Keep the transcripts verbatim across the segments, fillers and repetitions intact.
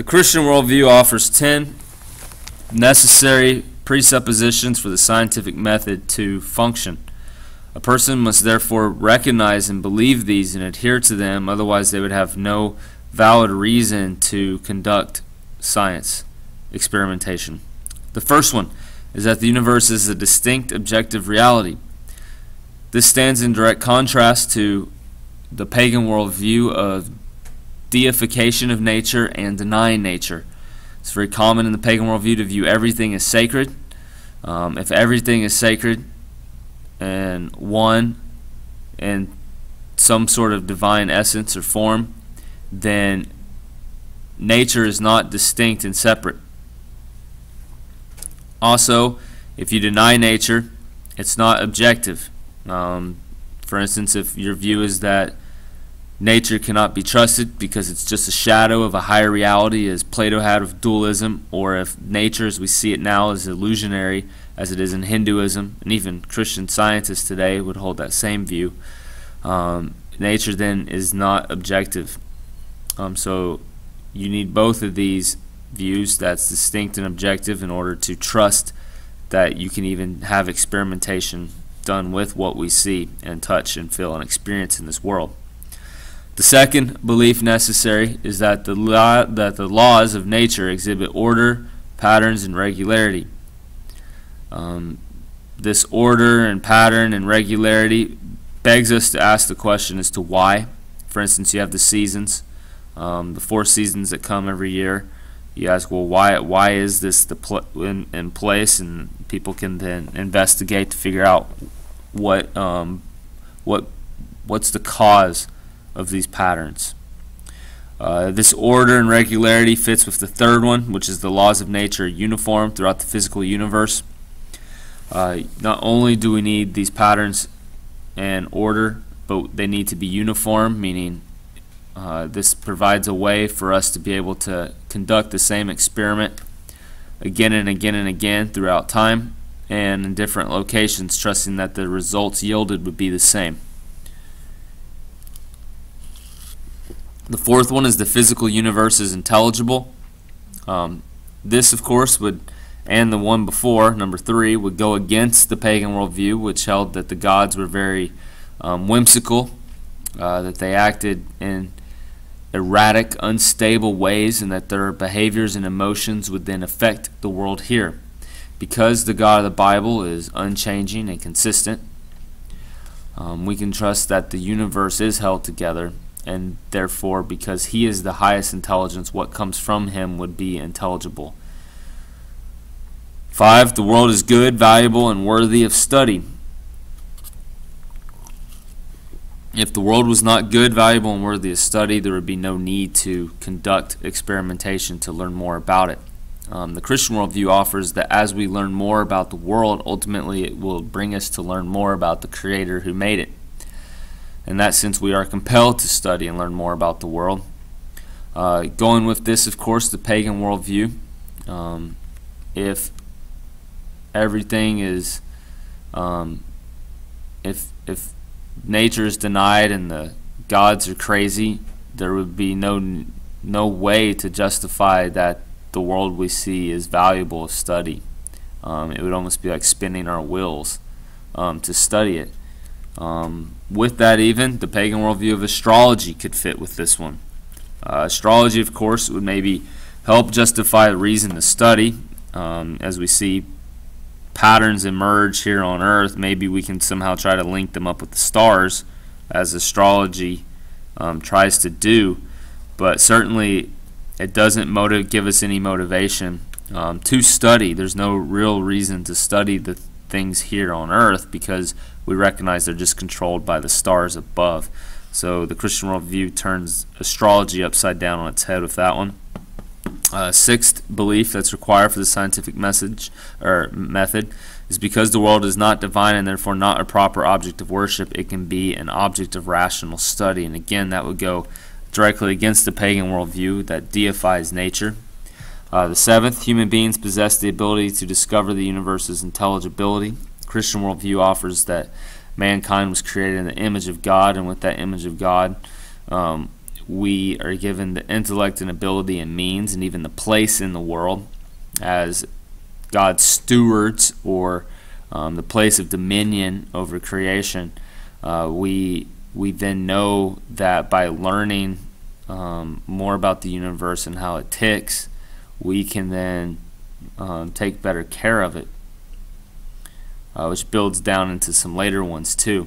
The Christian worldview offers ten necessary presuppositions for the scientific method to function. A person must therefore recognize and believe these and adhere to them, otherwise they would have no valid reason to conduct science experimentation. The first one is that the universe is a distinct objective reality. This stands in direct contrast to the pagan worldview of deification of nature and denying nature. It's very common in the pagan worldview to view everything as sacred. Um, if everything is sacred and one and some sort of divine essence or form, then nature is not distinct and separate. Also, if you deny nature, it's not objective. Um, for instance, if your view is that nature cannot be trusted because it's just a shadow of a higher reality, as Plato had of dualism, or if nature as we see it now is illusionary, as it is in Hinduism, and even Christian scientists today would hold that same view, um, nature then is not objective. Um, so you need both of these views, that's distinct and objective, in order to trust that you can even have experimentation done with what we see and touch and feel and experience in this world. The second belief necessary is that the law, that the laws of nature exhibit order, patterns, and regularity. Um, this order and pattern and regularity begs us to ask the question as to why. For instance, you have the seasons, um, the four seasons that come every year. You ask, well, why? Why is this the pl in, in place? And people can then investigate to figure out what, um, what, what's the cause of these patterns. Uh, this order and regularity fits with the third one, which is the laws of nature uniform throughout the physical universe. Uh, not only do we need these patterns and order, but they need to be uniform, meaning uh, this provides a way for us to be able to conduct the same experiment again and again and again throughout time and in different locations, trusting that the results yielded would be the same. The fourth one is the physical universe is intelligible. Um, this, of course, would, and the one before, number three, would go against the pagan worldview, which held that the gods were very um, whimsical, uh, that they acted in erratic, unstable ways, and that their behaviors and emotions would then affect the world here. Because the God of the Bible is unchanging and consistent, um, we can trust that the universe is held together, and therefore, because he is the highest intelligence, what comes from him would be intelligible. Five, the world is good, valuable, and worthy of study. If the world was not good, valuable, and worthy of study, there would be no need to conduct experimentation to learn more about it. Um, the Christian worldview offers that as we learn more about the world, ultimately it will bring us to learn more about the Creator who made it. In that sense, we are compelled to study and learn more about the world. Uh, going with this, of course, the pagan worldview. Um, if everything is, um, if if nature is denied and the gods are crazy, there would be no no way to justify that the world we see is valuable of study. Um, it would almost be like spinning our wheels um, to study it. Um, with that, even the pagan worldview of astrology could fit with this one. Uh, astrology, of course, would maybe help justify the reason to study. Um, as we see patterns emerge here on Earth, maybe we can somehow try to link them up with the stars, as astrology um, tries to do. But certainly, it doesn't motive give us any motivation um, to study. There's no real reason to study the th things here on Earth, because we recognize they're just controlled by the stars above. So the Christian worldview turns astrology upside down on its head with that one. Uh, sixth belief that's required for the scientific message or method is because the world is not divine and therefore not a proper object of worship, it can be an object of rational study. And again, that would go directly against the pagan worldview that deifies nature. Uh, the seventh, human beings possess the ability to discover the universe's intelligibility. Christian worldview offers that mankind was created in the image of God, and with that image of God um, we are given the intellect and ability and means and even the place in the world as God's stewards, or um, the place of dominion over creation. Uh, we we then know that by learning um, more about the universe and how it ticks, we can then um, take better care of it, uh, which builds down into some later ones too.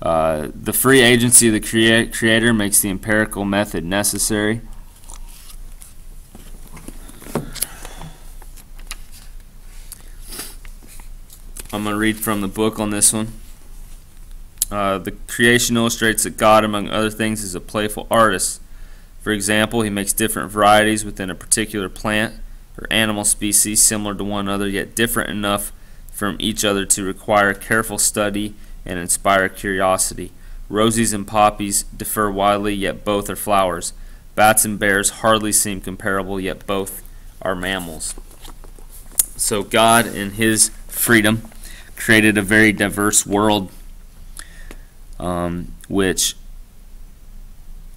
Uh, the free agency of the crea creator makes the empirical method necessary. I'm going to read from the book on this one. Uh, the creation illustrates that God, among other things, is a playful artist. For example, he makes different varieties within a particular plant or animal species similar to one another, yet different enough from each other to require careful study and inspire curiosity. Roses and poppies differ widely, yet both are flowers. Bats and bears hardly seem comparable, yet both are mammals. So God, in his freedom, created a very diverse world, um, which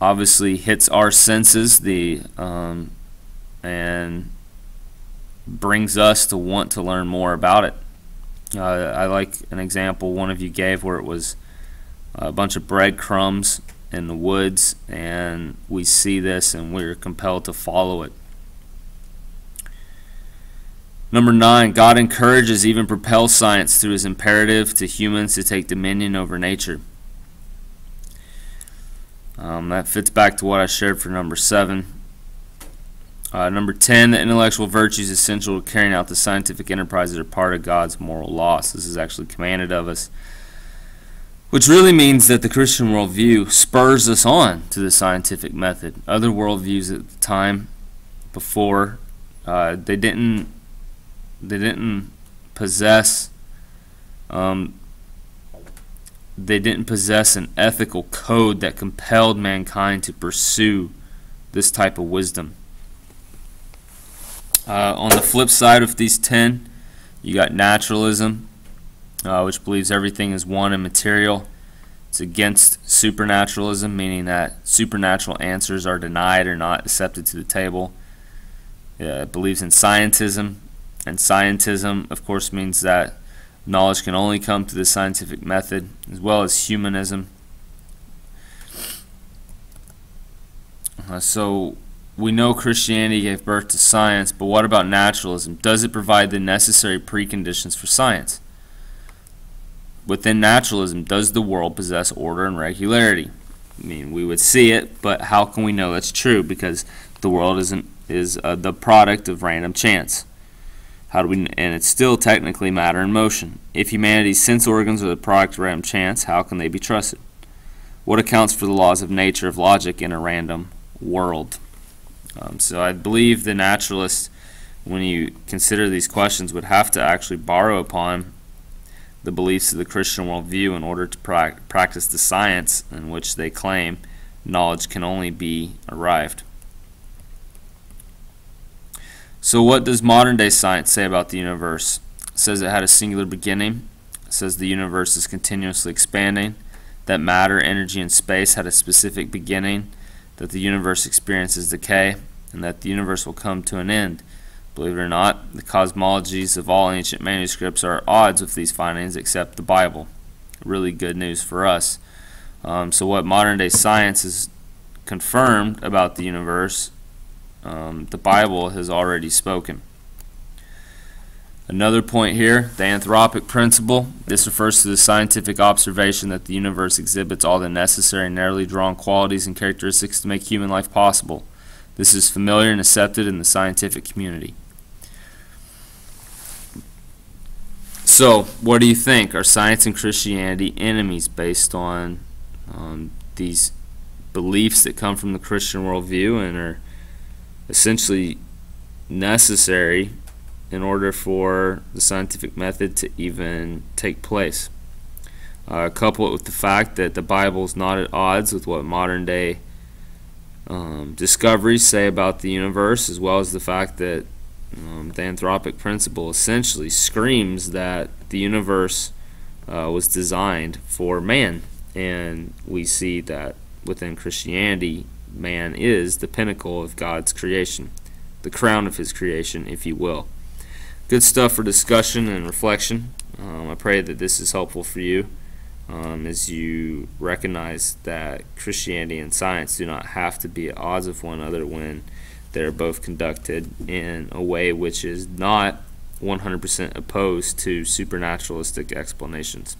obviously hits our senses, the um, and brings us to want to learn more about it. Uh, I like an example one of you gave where it was a bunch of breadcrumbs in the woods, and we see this and we're compelled to follow it. Number nine, God encourages, even propels science through his imperative to humans to take dominion over nature. Um, that fits back to what I shared for number seven. Uh, number ten, the intellectual virtues essential to carrying out the scientific enterprises are part of God's moral laws. This is actually commanded of us, which really means that the Christian worldview spurs us on to the scientific method. Other worldviews at the time before, uh, they didn't they didn't possess um, they didn't possess an ethical code that compelled mankind to pursue this type of wisdom. Uh, on the flip side of these ten, you got naturalism, uh, which believes everything is one and material. It's against supernaturalism, meaning that supernatural answers are denied or not accepted to the table. Uh, it believes in scientism, and scientism, of course, means that knowledge can only come through the scientific method, as well as humanism. Uh, so we know Christianity gave birth to science, but what about naturalism? Does it provide the necessary preconditions for science? Within naturalism, does the world possess order and regularity? I mean, we would see it, but how can we know that's true? Because the world isn't is uh, the product of random chance. How do we? And it's still technically matter and motion. If humanity's sense organs are the product of random chance, how can they be trusted? What accounts for the laws of nature of logic in a random world? Um, so I believe the naturalist, when you consider these questions, would have to actually borrow upon the beliefs of the Christian worldview in order to pra practice the science in which they claim knowledge can only be arrived. So what does modern-day science say about the universe? It says it had a singular beginning. It says the universe is continuously expanding, that matter, energy, and space had a specific beginning, that the universe experiences decay, and that the universe will come to an end. Believe it or not, the cosmologies of all ancient manuscripts are at odds with these findings except the Bible. Really good news for us. Um, so what modern-day science has confirmed about the universe, um, the Bible has already spoken. Another point here, the anthropic principle. This refers to the scientific observation that the universe exhibits all the necessary and narrowly drawn qualities and characteristics to make human life possible. This is familiar and accepted in the scientific community. So, what do you think? Are science and Christianity enemies based on um, these beliefs that come from the Christian worldview and are essentially necessary in order for the scientific method to even take place? Uh, couple it with the fact that the Bible is not at odds with what modern-day um, discoveries say about the universe, as well as the fact that um, the anthropic principle essentially screams that the universe uh, was designed for man, and we see that within Christianity, man is the pinnacle of God's creation, the crown of his creation, if you will. Good stuff for discussion and reflection. Um, I pray that this is helpful for you um, as you recognize that Christianity and science do not have to be at odds with one another when they're both conducted in a way which is not one hundred percent opposed to supernaturalistic explanations.